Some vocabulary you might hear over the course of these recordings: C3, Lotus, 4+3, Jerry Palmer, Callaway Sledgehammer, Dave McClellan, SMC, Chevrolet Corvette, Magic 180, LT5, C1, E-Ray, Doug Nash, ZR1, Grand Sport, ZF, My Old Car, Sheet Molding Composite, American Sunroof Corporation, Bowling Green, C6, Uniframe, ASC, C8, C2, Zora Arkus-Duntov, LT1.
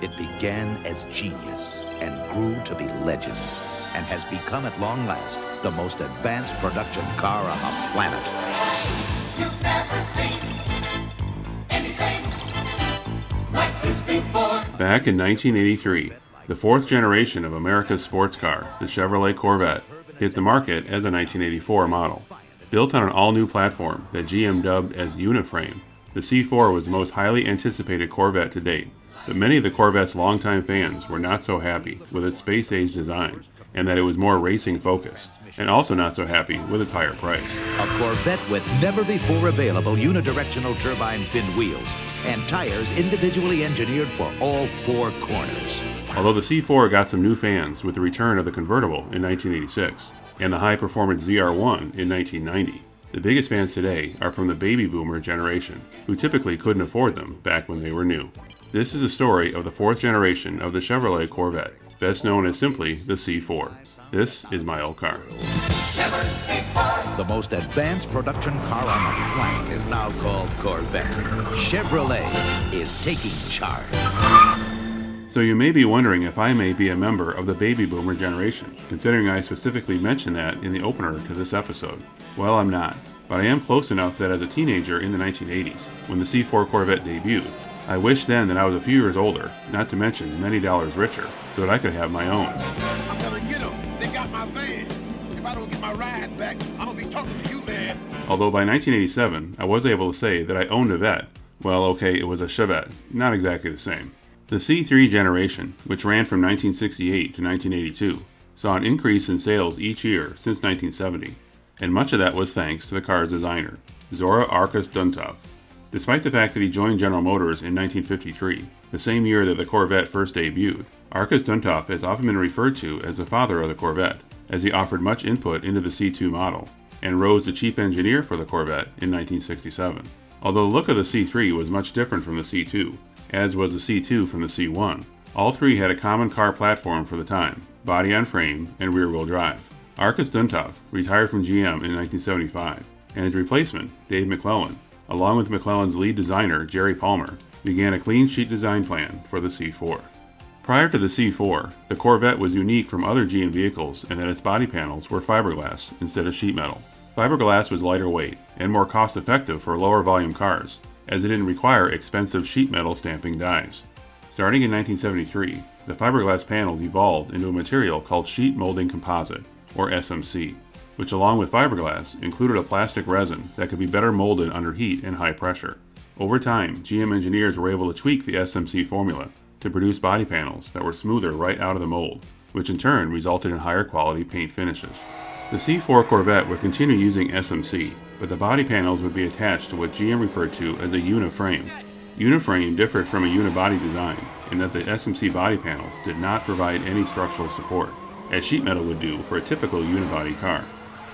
It began as genius and grew to be legend and has become at long last the most advanced production car on the planet. You've never seen anything like this before. Back in 1983, the fourth generation of America's sports car, the Chevrolet Corvette, hit the market as a 1984 model. Built on an all-new platform that GM dubbed as Uniframe, the C4 was the most highly anticipated Corvette to date. But many of the Corvette's longtime fans were not so happy with its space-age design and that it was more racing-focused, and also not so happy with its higher price. A Corvette with never-before-available unidirectional turbine-finned wheels and tires individually engineered for all four corners. Although the C4 got some new fans with the return of the convertible in 1986 and the high-performance ZR1 in 1990, the biggest fans today are from the baby boomer generation, who typically couldn't afford them back when they were new. This is the story of the fourth generation of the Chevrolet Corvette, best known as simply the C4. This is my old car. The most advanced production car on the planet is now called Corvette. Chevrolet is taking charge. So you may be wondering if I may be a member of the baby boomer generation, considering I specifically mentioned that in the opener to this episode. Well, I'm not, but I am close enough that as a teenager in the 1980s, when the C4 Corvette debuted, I wished then that I was a few years older, not to mention many dollars richer, so that I could have my own. I'm gonna get them. They got my van. If I don't get my ride back, I'm gonna be talking to you, man. Although by 1987, I was able to say that I owned a Vette. Well, okay, it was a Chevette, not exactly the same. The C3 generation, which ran from 1968 to 1982, saw an increase in sales each year since 1970, and much of that was thanks to the car's designer, Zora Arkus-Duntov. Despite the fact that he joined General Motors in 1953, the same year that the Corvette first debuted, Arkus-Duntov has often been referred to as the father of the Corvette, as he offered much input into the C2 model, and rose to chief engineer for the Corvette in 1967. Although the look of the C3 was much different from the C2, as was the C2 from the C1, all three had a common car platform for the time, body on frame and rear-wheel drive. Arkus-Duntov retired from GM in 1975, and his replacement, Dave McClellan, along with McClellan's lead designer, Jerry Palmer, began a clean sheet design plan for the C4. Prior to the C4, the Corvette was unique from other GM vehicles in that its body panels were fiberglass instead of sheet metal. Fiberglass was lighter weight and more cost-effective for lower volume cars, as it didn't require expensive sheet metal stamping dies. Starting in 1973, the fiberglass panels evolved into a material called Sheet Molding Composite, or SMC, which along with fiberglass included a plastic resin that could be better molded under heat and high pressure. Over time, GM engineers were able to tweak the SMC formula to produce body panels that were smoother right out of the mold, which in turn resulted in higher quality paint finishes. The C4 Corvette would continue using SMC, but the body panels would be attached to what GM referred to as a uniframe. Uniframe differed from a unibody design in that the SMC body panels did not provide any structural support, as sheet metal would do for a typical unibody car.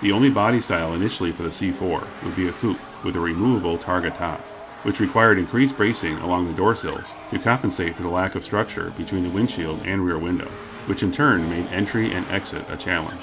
The only body style initially for the C4 would be a coupe with a removable Targa top, which required increased bracing along the door sills to compensate for the lack of structure between the windshield and rear window, which in turn made entry and exit a challenge.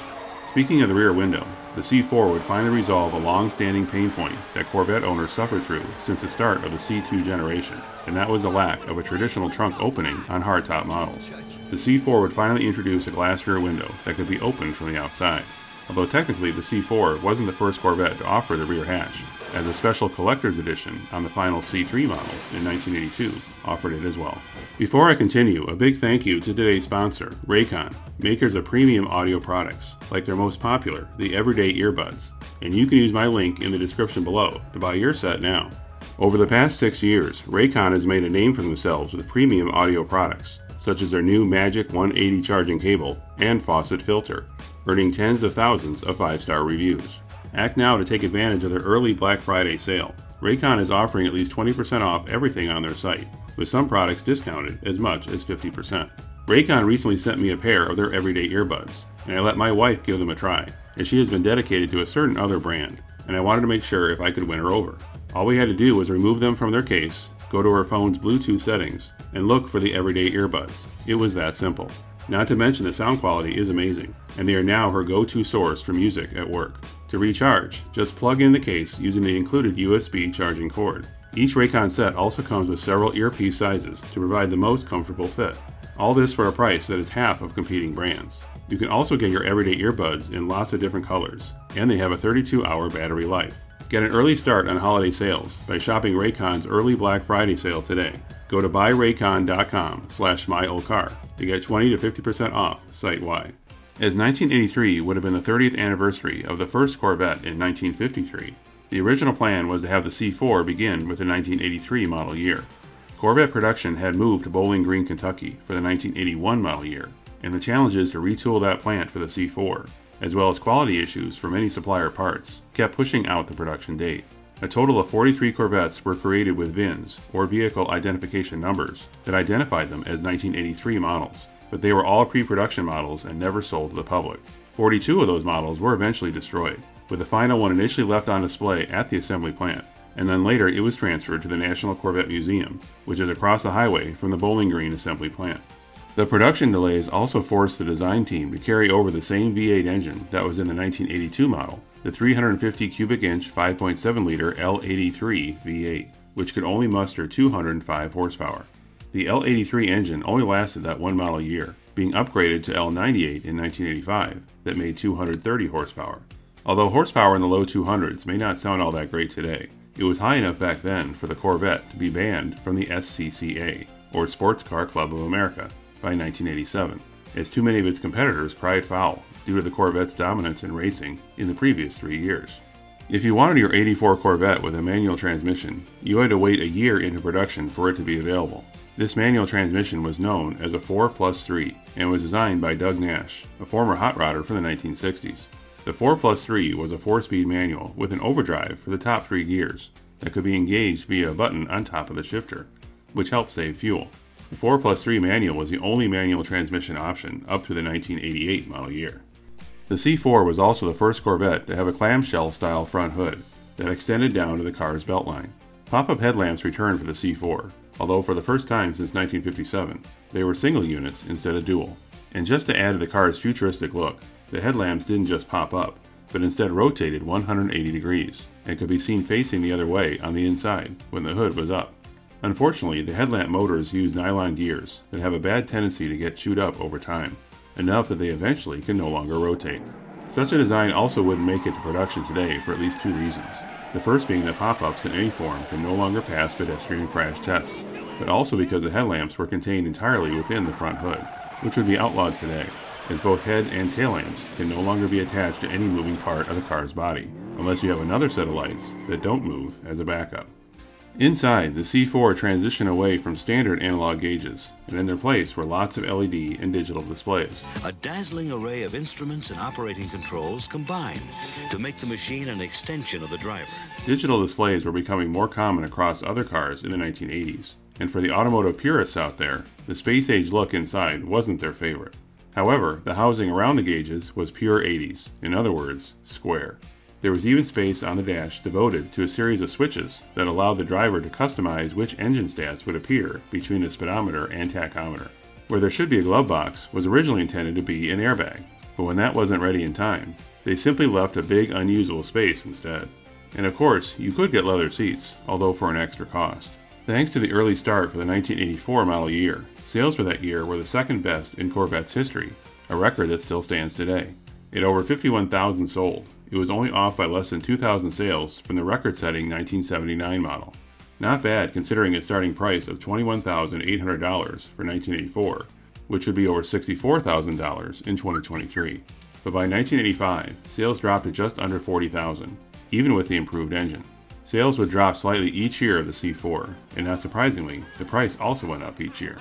Speaking of the rear window, the C4 would finally resolve a long-standing pain point that Corvette owners suffered through since the start of the C2 generation, and that was the lack of a traditional trunk opening on hardtop models. The C4 would finally introduce a glass rear window that could be opened from the outside. Although technically the C4 wasn't the first Corvette to offer the rear hatch, as a special collector's edition on the final C3 model in 1982 offered it as well. Before I continue, a big thank you to today's sponsor, Raycon, makers of premium audio products, like their most popular, the Everyday Earbuds, and you can use my link in the description below to buy your set now. Over the past 6 years, Raycon has made a name for themselves with premium audio products, such as their new Magic 180 charging cable and faucet filter, earning tens of thousands of 5-star reviews. Act now to take advantage of their early Black Friday sale. Raycon is offering at least 20% off everything on their site, with some products discounted as much as 50%. Raycon recently sent me a pair of their everyday earbuds, and I let my wife give them a try, as she has been dedicated to a certain other brand, and I wanted to make sure if I could win her over. All we had to do was remove them from their case, go to her phone's Bluetooth settings, and look for the everyday earbuds. It was that simple. Not to mention the sound quality is amazing, and they are now her go-to source for music at work. To recharge, just plug in the case using the included USB charging cord, Each Raycon set also comes with several earpiece sizes to provide the most comfortable fit. All this for a price that is half of competing brands. You can also get your everyday earbuds in lots of different colors, and they have a 32-hour battery life. Get an early start on holiday sales by shopping Raycon's early Black Friday sale today. Go to buyraycon.com/myoldcar to get 20 to 50% off site-wide. As 1983 would have been the 30th anniversary of the first Corvette in 1953, the original plan was to have the C4 begin with the 1983 model year. Corvette production had moved to Bowling Green, Kentucky for the 1981 model year, and the challenges to retool that plant for the C4, as well as quality issues for many supplier parts, kept pushing out the production date. A total of 43 Corvettes were created with VINs, or vehicle identification numbers, that identified them as 1983 models, but they were all pre-production models and never sold to the public. 42 of those models were eventually destroyed, with the final one initially left on display at the assembly plant, and then later it was transferred to the National Corvette Museum, which is across the highway from the Bowling Green assembly plant. The production delays also forced the design team to carry over the same V8 engine that was in the 1982 model, the 350 cubic inch 5.7 liter L83 V8, which could only muster 205 horsepower. The L83 engine only lasted that one model year, being upgraded to L98 in 1985 that made 230 horsepower. Although horsepower in the low 200s may not sound all that great today, it was high enough back then for the Corvette to be banned from the SCCA, or Sports Car Club of America, by 1987, as too many of its competitors cried foul due to the Corvette's dominance in racing in the previous 3 years. If you wanted your '84 Corvette with a manual transmission, you had to wait a year into production for it to be available. This manual transmission was known as a 4+3 and was designed by Doug Nash, a former hot rodder from the 1960s. The 4+3 was a 4-speed manual with an overdrive for the top 3 gears that could be engaged via a button on top of the shifter, which helped save fuel. The 4+3 manual was the only manual transmission option up through the 1988 model year. The C4 was also the first Corvette to have a clamshell-style front hood that extended down to the car's beltline. Pop-up headlamps returned for the C4, although for the first time since 1957, they were single units instead of dual. And just to add to the car's futuristic look, the headlamps didn't just pop up, but instead rotated 180 degrees and could be seen facing the other way on the inside when the hood was up. Unfortunately, the headlamp motors use nylon gears that have a bad tendency to get chewed up over time, enough that they eventually can no longer rotate. Such a design also wouldn't make it to production today for at least 2 reasons. The first being that pop-ups in any form can no longer pass pedestrian crash tests, but also because the headlamps were contained entirely within the front hood, which would be outlawed today, as both head and tail lamps can no longer be attached to any moving part of the car's body, unless you have another set of lights that don't move as a backup. Inside, the C4 transitioned away from standard analog gauges, and in their place were lots of LED and digital displays. A dazzling array of instruments and operating controls combined to make the machine an extension of the driver. Digital displays were becoming more common across other cars in the 1980s, and for the automotive purists out there, the space-age look inside wasn't their favorite. However, the housing around the gauges was pure 80s, in other words, square. There was even space on the dash devoted to a series of switches that allowed the driver to customize which engine stats would appear between the speedometer and tachometer. Where there should be a glove box was originally intended to be an airbag, but when that wasn't ready in time, they simply left a big unusable space instead. And of course, you could get leather seats, although for an extra cost. Thanks to the early start for the 1984 model year, sales for that year were the second best in Corvette's history, a record that still stands today. At over 51,000 sold, it was only off by less than 2,000 sales from the record-setting 1979 model. Not bad considering its starting price of $21,800 for 1984, which would be over $64,000 in 2023. But by 1985, sales dropped to just under 40,000, even with the improved engine. Sales would drop slightly each year of the C4, and not surprisingly, the price also went up each year.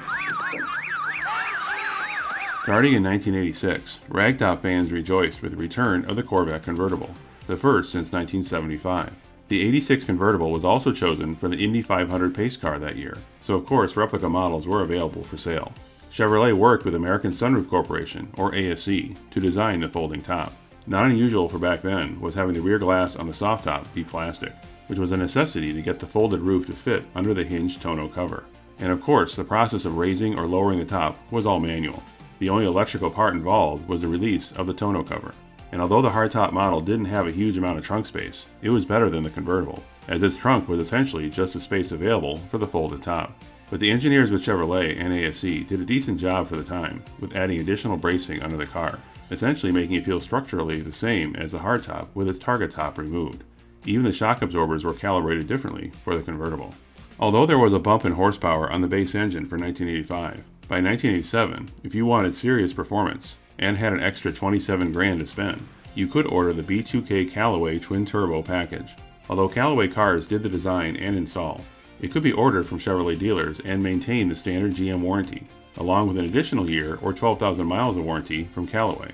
Starting in 1986, ragtop fans rejoiced with the return of the Corvette convertible, the first since 1975. The '86 convertible was also chosen for the Indy 500 pace car that year, so of course replica models were available for sale. Chevrolet worked with American Sunroof Corporation, or ASC, to design the folding top. Not unusual for back then was having the rear glass on the soft top be plastic, which was a necessity to get the folded roof to fit under the hinged tonneau cover. And of course, the process of raising or lowering the top was all manual. The only electrical part involved was the release of the tonneau cover. And although the hardtop model didn't have a huge amount of trunk space, it was better than the convertible, as its trunk was essentially just the space available for the folded top. But the engineers with Chevrolet and ASC did a decent job for the time, with adding additional bracing under the car, essentially making it feel structurally the same as the hardtop with its Targa top removed. Even the shock absorbers were calibrated differently for the convertible. Although there was a bump in horsepower on the base engine for 1985, by 1987, if you wanted serious performance and had an extra $27,000 to spend, you could order the B2K Callaway Twin Turbo package. Although Callaway Cars did the design and install, it could be ordered from Chevrolet dealers and maintain the standard GM warranty, along with an additional year or 12,000 miles of warranty from Callaway.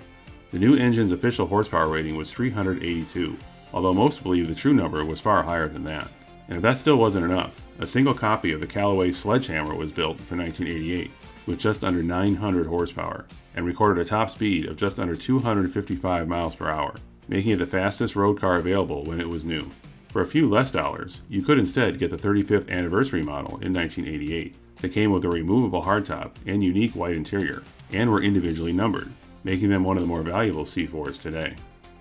The new engine's official horsepower rating was 382, although most believe the true number was far higher than that. And if that still wasn't enough, a single copy of the Callaway Sledgehammer was built for 1988 with just under 900 horsepower and recorded a top speed of just under 255 miles per hour, making it the fastest road car available when it was new. For a few less dollars, you could instead get the 35th anniversary model in 1988 that came with a removable hardtop and unique white interior, and were individually numbered, making them one of the more valuable C4s today.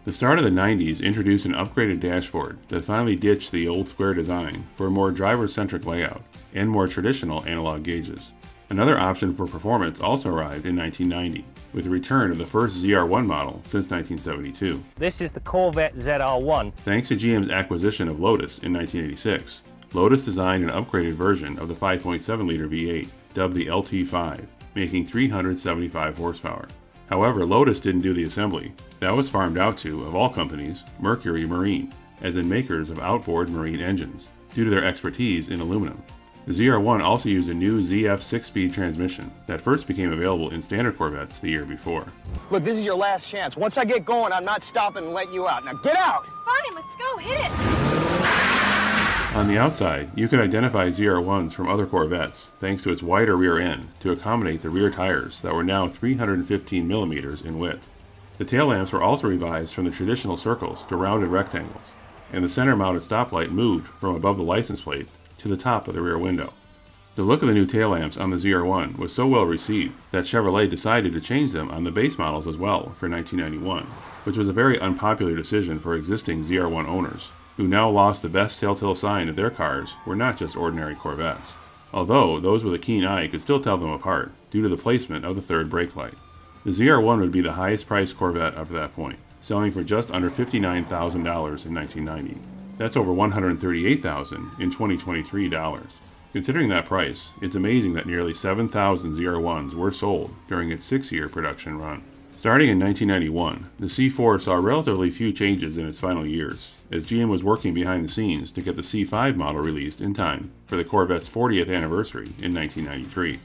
The start of the 90s introduced an upgraded dashboard that finally ditched the old square design for a more driver-centric layout and more traditional analog gauges. Another option for performance also arrived in 1990, with the return of the first ZR1 model since 1972. This is the Corvette ZR1. Thanks to GM's acquisition of Lotus in 1986, Lotus designed an upgraded version of the 5.7-liter V8, dubbed the LT5, making 375 horsepower. However, Lotus didn't do the assembly. That was farmed out to, of all companies, Mercury Marine, as in makers of outboard marine engines, due to their expertise in aluminum. The ZR1 also used a new ZF 6-speed transmission that first became available in standard Corvettes the year before. Look, this is your last chance. Once I get going, I'm not stopping and letting you out. Now get out! Fine, let's go, hit it! On the outside, you can identify ZR1s from other Corvettes thanks to its wider rear end to accommodate the rear tires that were now 315 millimeters in width. The tail lamps were also revised from the traditional circles to rounded rectangles, and the center-mounted stoplight moved from above the license plate to the top of the rear window. The look of the new tail lamps on the ZR1 was so well received that Chevrolet decided to change them on the base models as well for 1991, which was a very unpopular decision for existing ZR1 owners, who now lost the best telltale sign that their cars were not just ordinary Corvettes, although those with a keen eye could still tell them apart due to the placement of the third brake light. The ZR1 would be the highest priced Corvette up to that point, selling for just under $59,000 in 1990. That's over $138,000 in 2023 dollars. Considering that price, it's amazing that nearly 7,000 ZR1s were sold during its 6-year production run. Starting in 1991, the C4 saw relatively few changes in its final years, as GM was working behind the scenes to get the C5 model released in time for the Corvette's 40th anniversary in 1993.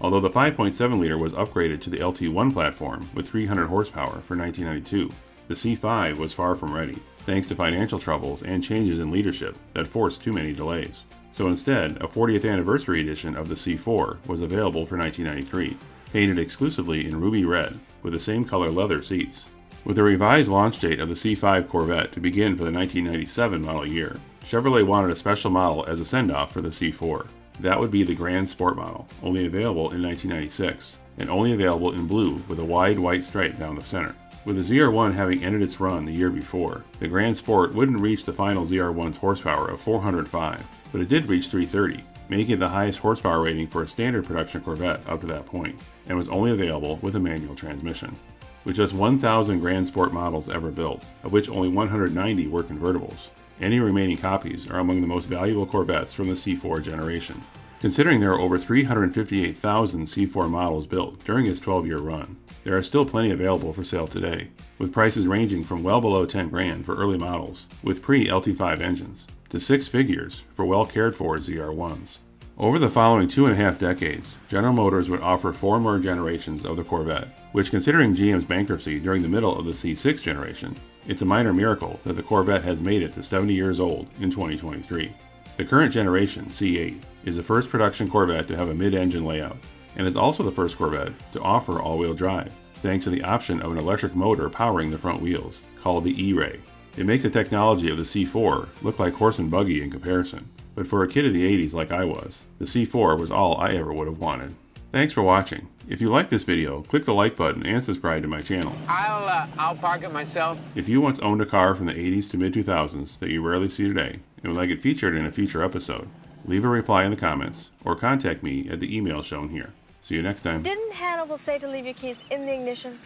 Although the 5.7-liter was upgraded to the LT1 platform with 300 horsepower for 1992, the C5 was far from ready, thanks to financial troubles and changes in leadership that forced too many delays. So instead, a 40th anniversary edition of the C4 was available for 1993, painted exclusively in ruby red with the same color leather seats. With the revised launch date of the C5 Corvette to begin for the 1997 model year, Chevrolet wanted a special model as a send-off for the C4. That would be the Grand Sport model, only available in 1996, and only available in blue with a wide white stripe down the center. With the ZR1 having ended its run the year before, the Grand Sport wouldn't reach the final ZR1's horsepower of 405, but it did reach 330, making it the highest horsepower rating for a standard production Corvette up to that point, and was only available with a manual transmission. With just 1,000 Grand Sport models ever built, of which only 190 were convertibles, any remaining copies are among the most valuable Corvettes from the C4 generation. Considering there are over 358,000 C4 models built during its 12-year run, there are still plenty available for sale today, with prices ranging from well below $10,000 for early models with pre-LT5 engines to six figures for well-cared-for ZR1s. Over the following 2.5 decades, General Motors would offer 4 more generations of the Corvette, which, considering GM's bankruptcy during the middle of the C6 generation, it's a minor miracle that the Corvette has made it to 70 years old in 2023. The current generation, C8, is the first production Corvette to have a mid-engine layout, and is also the first Corvette to offer all-wheel drive, thanks to the option of an electric motor powering the front wheels, called the E-Ray. It makes the technology of the C4 look like horse and buggy in comparison, but for a kid of the 80s like I was, the C4 was all I ever would have wanted. Thanks for watching. If you like this video, click the like button and subscribe to my channel. I'll park it myself. If you once owned a car from the 80s to mid-2000s that you rarely see today and would like it featured in a future episode, leave a reply in the comments or contact me at the email shown here. See you next time. Didn't Hannibal say to leave your keys in the ignition?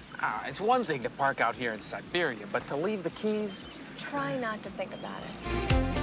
It's one thing to park out here in Siberia, but to leave the keys? Try not to think about it.